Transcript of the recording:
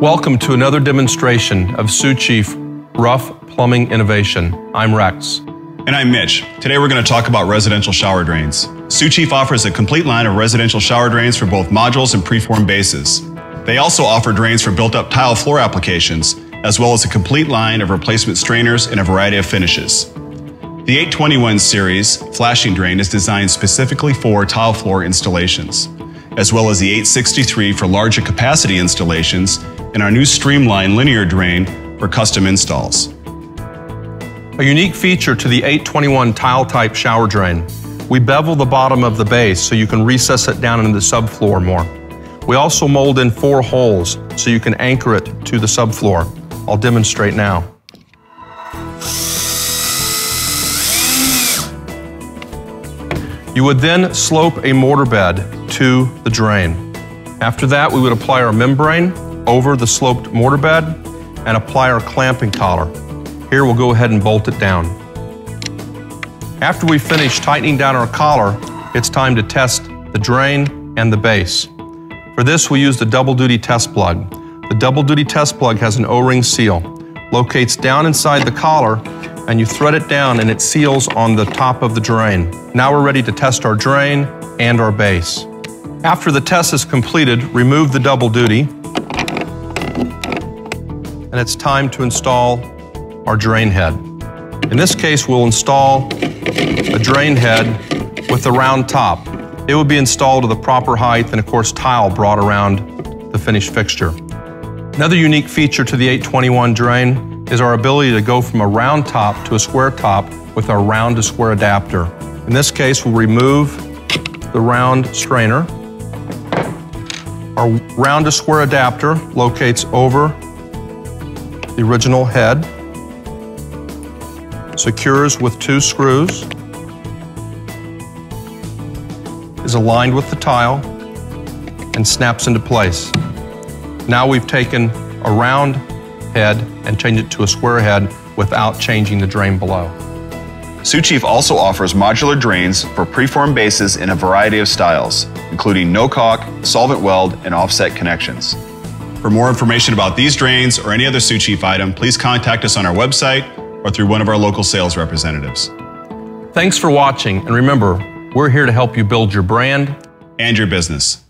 Welcome to another demonstration of Sioux Chief rough plumbing innovation. I'm Rex. And I'm Mitch. Today we're going to talk about residential shower drains. Sioux Chief offers a complete line of residential shower drains for both modules and preformed bases. They also offer drains for built-up tile floor applications, as well as a complete line of replacement strainers in a variety of finishes. The 821 series flashing drain is designed specifically for tile floor installations, as well as the 863 for larger capacity installations and our new streamlined linear drain for custom installs. A unique feature to the 821 tile type shower drain: we bevel the bottom of the base so you can recess it down into the subfloor more. We also mold in 4 holes so you can anchor it to the subfloor. I'll demonstrate now. You would then slope a mortar bed to the drain. After that, we would apply our membrane over the sloped mortar bed and apply our clamping collar. Here we'll go ahead and bolt it down. After we finish tightening down our collar, it's time to test the drain and the base. For this, we use the double duty test plug. The double duty test plug has an O-ring seal, locates down inside the collar, and you thread it down and it seals on the top of the drain. Now we're ready to test our drain and our base. After the test is completed, remove the double duty, and it's time to install our drain head. In this case, we'll install a drain head with a round top. It will be installed to the proper height and, of course, tile brought around the finished fixture. Another unique feature to the 821 drain is our ability to go from a round top to a square top with our round to square adapter. In this case, we'll remove the round strainer. Our round to square adapter locates over the original head, secures with 2 screws, is aligned with the tile, and snaps into place. Now we've taken a round head and changed it to a square head without changing the drain below. Sioux Chief also offers modular drains for preformed bases in a variety of styles, including no-caulk, solvent weld, and offset connections. For more information about these drains or any other Sioux Chief item, please contact us on our website or through one of our local sales representatives. Thanks for watching, and remember, we're here to help you build your brand and your business.